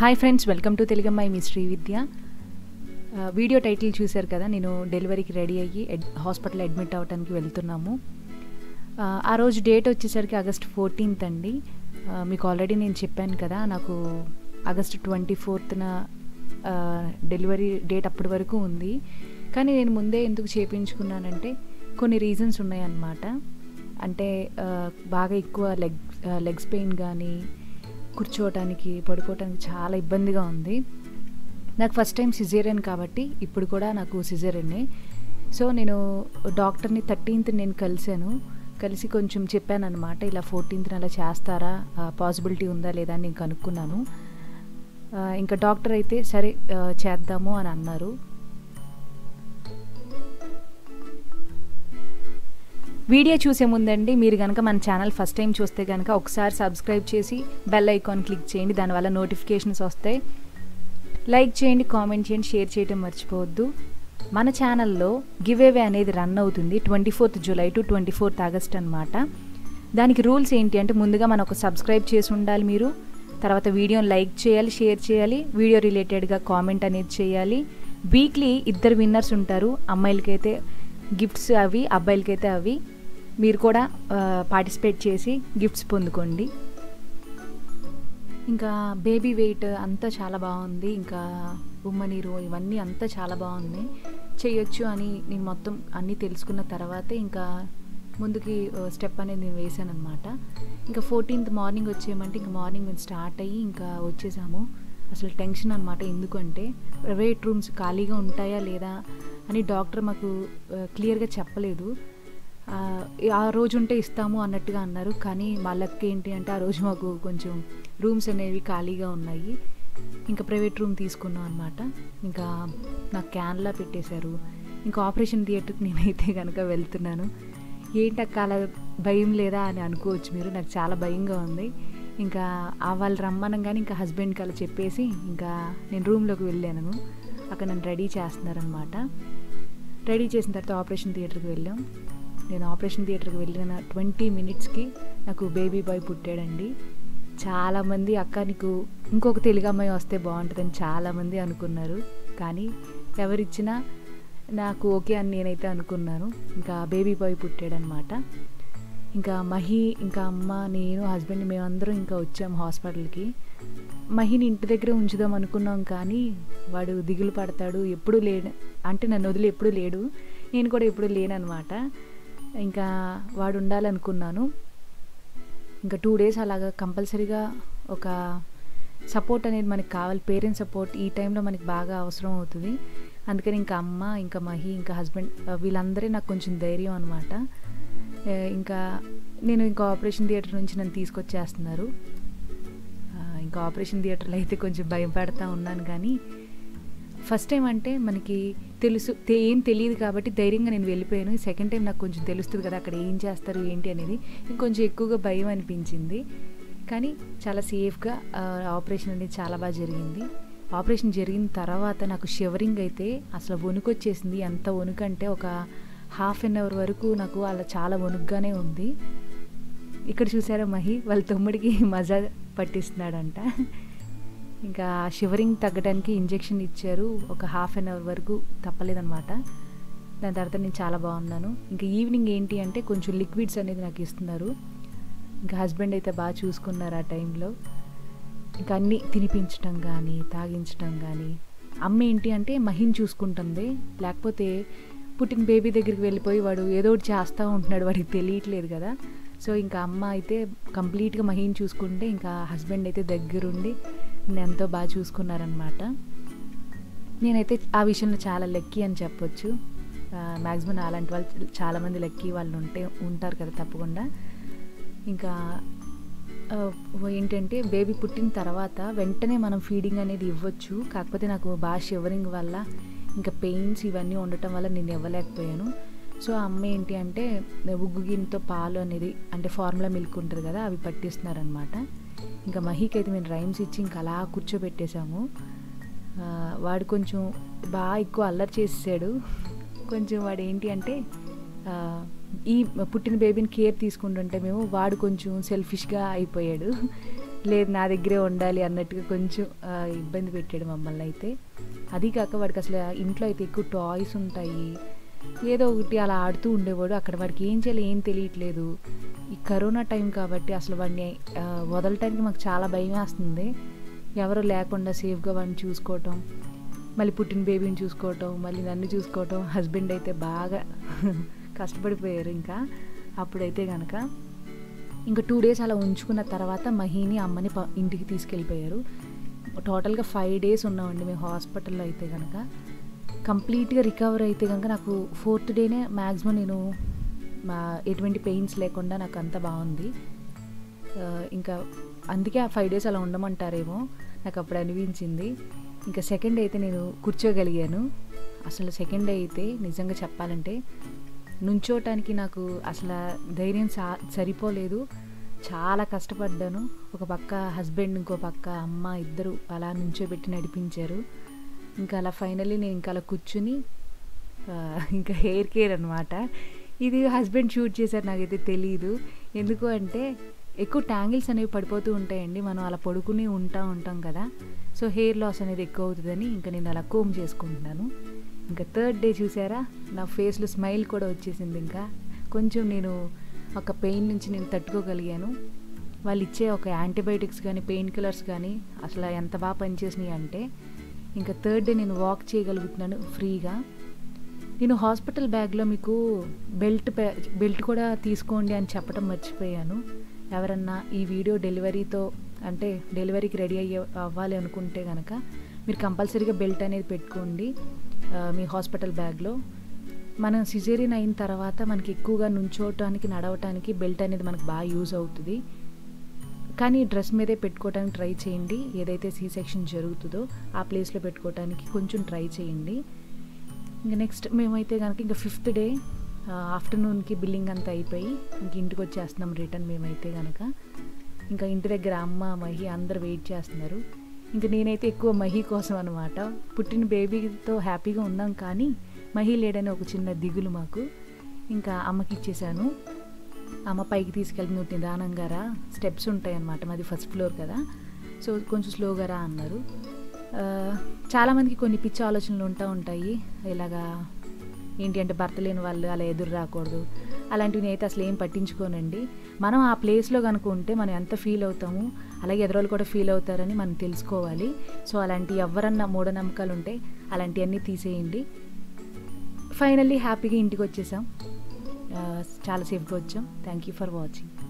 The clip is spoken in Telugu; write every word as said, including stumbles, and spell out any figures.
హాయ్ ఫ్రెండ్స్, వెల్కమ్ టు తెలుగమ్మాయి మీ శ్రీవిద్య. వీడియో టైటిల్ చూశారు కదా, నేను డెలివరీకి రెడీ అయ్యి హాస్పిటల్ అడ్మిట్ అవ్వడానికి వెళ్తున్నాము. ఆ రోజు డేట్ వచ్చేసరికి ఆగస్ట్ ఫోర్టీన్త్ అండి. మీకు ఆల్రెడీ నేను చెప్పాను కదా, నాకు ఆగస్ట్ ట్వంటీ ఫోర్త్న డెలివరీ డేట్ అప్పటి వరకు ఉంది. కానీ నేను ముందే ఎందుకు చేయించుకున్నానంటే కొన్ని రీజన్స్ ఉన్నాయన్నమాట. అంటే బాగా ఎక్కువ లెగ్ లెగ్స్ పెయిన్ కానీ కూర్చోవటానికి పడుకోవటానికి చాలా ఇబ్బందిగా ఉంది. నాకు ఫస్ట్ టైం సిజేరియన్ కాబట్టి ఇప్పుడు కూడా నాకు సిజేరియన్నే. సో నేను డాక్టర్ని థర్టీన్త్ నేను కలిశాను, కలిసి కొంచెం చెప్పాను అనమాట. ఇలా ఫోర్టీన్త్న అలా చేస్తారా, పాసిబిలిటీ ఉందా లేదా అని నేను కనుక్కున్నాను. ఇంకా డాక్టర్ అయితే సరే చేద్దాము అని అన్నారు. వీడియో చూసే ముందండి, మీరు కనుక మన ఛానల్ ఫస్ట్ టైం చూస్తే కనుక ఒకసారి సబ్స్క్రైబ్ చేసి బెల్ ఐకాన్ క్లిక్ చేయండి. దానివల్ల నోటిఫికేషన్స్ వస్తాయి. లైక్ చేయండి, కామెంట్ చేయండి, షేర్ చేయడం మర్చిపోవద్దు. మన ఛానల్లో గివ్ అవే అనేది రన్ అవుతుంది twenty fourth July to twenty fourth August అనమాట. దానికి రూల్స్ ఏంటి అంటే, ముందుగా మనం ఒక సబ్స్క్రైబ్ చేసి ఉండాలి మీరు, తర్వాత వీడియోని లైక్ చేయాలి, షేర్ చేయాలి, వీడియో రిలేటెడ్గా కామెంట్ అనేది చేయాలి. వీక్లీ ఇద్దరు విన్నర్స్ ఉంటారు. అమ్మాయిలకైతే గిఫ్ట్స్ అవి, అబ్బాయిలకైతే అవి. మీరు కూడా పార్టిసిపేట్ చేసి గిఫ్ట్స్ పొందుకోండి. ఇంకా బేబీ వెయిట్ అంతా చాలా బాగుంది, ఇంకా ఉమ్మ నీరు ఇవన్నీ అంతా చాలా బాగుంది, చేయొచ్చు అని నేను మొత్తం అన్నీ తెలుసుకున్న తర్వాతే ఇంకా ముందుకి స్టెప్ అనేది నేను వేసాను అనమాట. ఇంకా ఫోర్టీన్త్ మార్నింగ్ వచ్చేయమంటే ఇంకా మార్నింగ్ మేము స్టార్ట్ అయ్యి ఇంకా వచ్చేసాము. అసలు టెన్షన్ అనమాట, ఎందుకంటే ప్రైవేట్ రూమ్స్ ఖాళీగా ఉంటాయా లేదా అని డాక్టర్ మాకు క్లియర్గా చెప్పలేదు. ఆ రోజు ఉంటే ఇస్తాము అన్నట్టుగా అన్నారు. కానీ వాళ్ళకి ఏంటి అంటే ఆ రోజు మాకు కొంచెం రూమ్స్ అనేవి ఖాళీగా ఉన్నాయి. ఇంకా ప్రైవేట్ రూమ్ తీసుకున్నాం అనమాట. ఇంకా నాకు క్యాన్లా పెట్టేశారు. ఇంకా ఆపరేషన్ థియేటర్కి నేనైతే కనుక వెళ్తున్నాను. ఏంటక్క అలా భయం లేదా అని అనుకోవచ్చు మీరు, నాకు చాలా భయంగా ఉంది. ఇంకా వాళ్ళు రమ్మనంగానే ఇంకా హస్బెండ్కి అలా చెప్పేసి ఇంకా నేను రూమ్లోకి వెళ్ళాను. అక్కడ నన్ను రెడీ చేస్తున్నారనమాట. రెడీ చేసిన తర్వాత ఆపరేషన్ థియేటర్కి వెళ్ళాం. నేను ఆపరేషన్ థియేటర్కి వెళ్ళిన ట్వంటీ మినిట్స్కి నాకు బేబీ బాయ్ పుట్టాడండి. చాలామంది అక్క నీకు ఇంకొక తెలుగు అమ్మాయి వస్తే బాగుంటుందని చాలామంది అనుకున్నారు. కానీ ఎవరిచ్చినా నాకు ఓకే అని నేనైతే అనుకున్నాను. ఇంకా బేబీ బాయ్ పుట్టాడనమాట. ఇంకా మహి, ఇంకా అమ్మ, నేను, హస్బెండ్, మేమందరం ఇంకా వచ్చాము హాస్పిటల్కి. మహిని ఇంటి దగ్గర ఉంచుదాం అనుకున్నాం, కానీ వాడు దిగులు పడతాడు, ఎప్పుడు లేడు అంటే నన్ను వదిలి ఎప్పుడు లేడు, నేను కూడా ఎప్పుడు లేననమాట. ఇంకా వాడు ఉండాలనుకున్నాను. ఇంకా టూ డేస్ అలాగా కంపల్సరీగా ఒక సపోర్ట్ అనేది మనకి కావాలి. పేరెంట్స్ సపోర్ట్ ఈ టైంలో మనకి బాగా అవసరం అవుతుంది. అందుకని ఇంకా అమ్మ, ఇంకా మహి, ఇంకా హస్బెండ్ వీళ్ళందరే నాకు కొంచెం ధైర్యం అనమాట. ఇంకా నేను ఇంకా ఆపరేషన్ థియేటర్ నుంచి నన్ను తీసుకొచ్చేస్తున్నారు. ఇంకా ఆపరేషన్ థియేటర్లో అయితే కొంచెం భయపడతా ఉన్నాను. కానీ ఫస్ట్ టైం అంటే మనకి తెలుసు, ఏం తెలియదు కాబట్టి ధైర్యంగా నేను వెళ్ళిపోయాను. సెకండ్ టైం నాకు కొంచెం తెలుస్తుంది కదా అక్కడ ఏం చేస్తారు ఏంటి అనేది, ఇంకొంచెం ఎక్కువగా భయం అనిపించింది. కానీ చాలా సేఫ్గా ఆపరేషన్ అనేది చాలా బాగా జరిగింది. ఆపరేషన్ జరిగిన తర్వాత నాకు షివరింగ్ అయితే అసలు వణుకు వచ్చేసింది. ఎంత వణుకు అంటే ఒక హాఫ్ అన్ అవర్ వరకు నాకు అలా చాలా వణుగ్గానే ఉంది. ఇక్కడ చూసారా మహి వాళ్ళ తమ్ముడికి మజా పట్టిస్తున్నాడంట. ఇంకా షివరింగ్ తగ్గడానికి ఇంజెక్షన్ ఇచ్చారు. ఒక హాఫ్ అన్ అవర్ వరకు తప్పలేదన్నమాట. దాని తర్వాత నేను చాలా బాగున్నాను. ఇంకా ఈవినింగ్ ఏంటి అంటే కొంచెం లిక్విడ్స్ అనేది నాకు ఇస్తున్నారు. ఇంకా హస్బెండ్ అయితే బాగా చూసుకున్నారు ఆ టైంలో. ఇంకా అన్నీ తినిపించడం కానీ తాగించడం కానీ. అమ్మ ఏంటి అంటే మహిని చూసుకుంటుంది, లేకపోతే పుట్టిన బేబీ దగ్గరికి వెళ్ళిపోయి వాడు ఏదో ఒకటి చేస్తూ ఉంటున్నాడు, వాడికి తెలియట్లేదు కదా. సో ఇంకా అమ్మ అయితే కంప్లీట్గా మహిని చూసుకుంటే, ఇంకా హస్బెండ్ అయితే దగ్గరుండి ఎంతో బాగా చూసుకున్నారనమాట. నేనైతే ఆ విషయంలో చాలా లక్కీ అని చెప్పొచ్చు. మ్యాక్సిమం అలాంటి వాళ్ళు చాలామంది లక్కీ వాళ్ళు ఉంటే ఉంటారు కదా తప్పకుండా. ఇంకా ఏంటంటే బేబీ పుట్టిన తర్వాత వెంటనే మనం ఫీడింగ్ అనేది ఇవ్వచ్చు. కాకపోతే నాకు బాగా షివరింగ్ వల్ల ఇంకా పెయిన్స్ ఇవన్నీ ఉండటం వల్ల నేను ఇవ్వలేకపోయాను. సో అమ్మ ఏంటి అంటే ఉగ్గు గిన్నెతో పాలు అనేది అంటే ఫార్ములా మిల్క్ ఉంటుంది కదా అవి పట్టిస్తున్నారనమాట. ఇంకా మహీకి అయితే మేము రైమ్స్ ఇచ్చి ఇంకా అలా కూర్చోబెట్టేశాము. వాడు కొంచెం బాగా ఎక్కువ అల్లరి చేసేసాడు. కొంచెం వాడు ఏంటి అంటే ఈ పుట్టిన బేబీని కేర్ తీసుకుంటుంటే మేము వాడు కొంచెం సెల్ఫిష్గా అయిపోయాడు. లేదు నా దగ్గరే ఉండాలి అన్నట్టుగా కొంచెం ఇబ్బంది పెట్టాడు మమ్మల్ని అయితే. అది కాక వాడికి అసలు ఇంట్లో అయితే ఎక్కువ టాయ్స్ ఉంటాయి, ఏదో ఒకటి అలా ఆడుతూ ఉండేవాడు. అక్కడ వాడికి ఏం చేయాలో ఏం తెలియట్లేదు. ఈ కరోనా టైం కాబట్టి అసలు వాడిని వదలటానికి మాకు చాలా భయం వేస్తుంది. ఎవరో లేకుండా సేఫ్గా వాడిని చూసుకోవటం, మళ్ళీ పుట్టిన బేబీని చూసుకోవటం, మళ్ళీ నన్ను చూసుకోవటం. హస్బెండ్ అయితే బాగా కష్టపడిపోయారు. ఇంకా అప్పుడైతే కనుక ఇంకా టూ డేస్ అలా ఉంచుకున్న తర్వాత మహీని అమ్మని ప ఇంటికి తీసుకెళ్ళిపోయారు. టోటల్గా ఫైవ్ డేస్ ఉన్నామండి మేము హాస్పిటల్లో. అయితే కనుక కంప్లీట్గా రికవర్ అయితే కనుక నాకు ఫోర్త్ డేనే మ్యాక్సిమం నేను ఎటువంటి పెయిన్స్ లేకుండా నాకు అంత బాగుంది. ఇంకా అందుకే ఆ ఫైవ్ డేస్ అలా ఉండమంటారేమో నాకు అప్పుడు అనిపించింది. ఇంకా సెకండ్ అయితే నేను కూర్చోగలిగాను. అసలు సెకండ్ అయితే నిజంగా చెప్పాలంటే నుంచోటానికి నాకు అసలు ధైర్యం సా సరిపోలేదు. చాలా కష్టపడ్డాను. ఒక పక్క హస్బెండ్, ఇంకో పక్క అమ్మ, ఇద్దరు అలా నుంచోబెట్టి నడిపించారు. ఇంకా అలా ఫైనల్లీ నేను ఇంకా అలా కూర్చుని ఇంకా హెయిర్ కేర్ అనమాట. ఇది హస్బెండ్ షూట్ చేశారు, నాకైతే తెలీదు. ఎందుకు అంటే ఎక్కువ ట్యాంగిల్స్ అనేవి పడిపోతూ ఉంటాయండి, మనం అలా పడుకుని ఉంటా ఉంటాం కదా, సో హెయిర్ లాస్ అనేది ఎక్కువ అవుతుందని ఇంకా నేను అలా కోమ్ చేసుకుంటున్నాను. ఇంకా థర్డ్ డే చూసారా నా ఫేస్లో స్మైల్ కూడా వచ్చేసింది. ఇంకా కొంచెం నేను ఒక పెయిన్ నుంచి నేను తట్టుకోగలిగాను. వాళ్ళు ఇచ్చే ఒక యాంటీబయాటిక్స్ కానీ పెయిన్ కిల్లర్స్ కానీ అసలు ఎంత బాగా పనిచేసినాయి అంటే ఇంకా థర్డ్ డే నేను వాక్ చేయగలుగుతున్నాను ఫ్రీగా. నేను హాస్పిటల్ బ్యాగ్లో మీకు బెల్ట్ బెల్ట్ కూడా తీసుకోండి అని చెప్పడం మర్చిపోయాను. ఎవరన్నా ఈ వీడియో డెలివరీతో అంటే డెలివరీకి రెడీ అయ్యే అవ్వాలి అనుకుంటే కనుక మీరు కంపల్సరీగా బెల్ట్ అనేది పెట్టుకోండి మీ హాస్పిటల్ బ్యాగ్లో. మనం సిజేరియన్ అయిన తర్వాత మనకి ఎక్కువగా నుంచోవటానికి నడవటానికి బెల్ట్ అనేది మనకు బాగా యూజ్ అవుతుంది. కానీ డ్రెస్ మీదే పెట్టుకోవడానికి ట్రై చేయండి. ఏదైతే సీ సెక్షన్ జరుగుతుందో ఆ ప్లేస్లో పెట్టుకోవడానికి కొంచెం ట్రై చేయండి. ఇంకా నెక్స్ట్ మేమైతే కనుక ఇంకా ఫిఫ్త్ డే ఆఫ్టర్నూన్కి బిల్లింగ్ అంతా అయిపోయి ఇంక ఇంటికి వచ్చేస్తున్నాం రిటర్న్ మేమైతే కనుక. ఇంకా ఇంటి దగ్గర అమ్మ, మహి అందరు వెయిట్ చేస్తున్నారు. ఇంకా నేనైతే ఎక్కువ మహి కోసం అనమాట. పుట్టిన బేబీతో హ్యాపీగా ఉన్నాం కానీ మహి లేడని ఒక చిన్న దిగులు మాకు. ఇంకా అమ్మకి ఇచ్చేసాను. అమ్మ పైకి తీసుకెళ్తున్న నిదానంగా రా, స్టెప్స్ ఉంటాయి అన్నమాట, మాది ఫస్ట్ ఫ్లోర్ కదా, సో కొంచెం స్లోగా రా అన్నారు. చాలామందికి కొన్ని పిచ్చి ఆలోచనలు ఉంటూ ఉంటాయి ఇలాగా ఏంటి అంటే భర్త లేని వాళ్ళు అలా ఎదురు రాకూడదు, అలాంటివి నేనైతే అసలు ఏం పట్టించుకోనండి. మనం ఆ ప్లేస్లో కనుక ఉంటే మనం ఎంత ఫీల్ అవుతాము, అలాగే ఎదురోళ్ళు కూడా ఫీల్ అవుతారని మనం తెలుసుకోవాలి. సో అలాంటి ఎవరన్నా మూఢనమ్మకాలు ఉంటే అలాంటివన్నీ తీసేయండి. ఫైనల్లీ హ్యాపీగా ఇంటికి వచ్చేసాం, చాలా సేఫ్గా వచ్చాం. Thank you for watching.